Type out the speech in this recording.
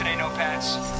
today, notepads.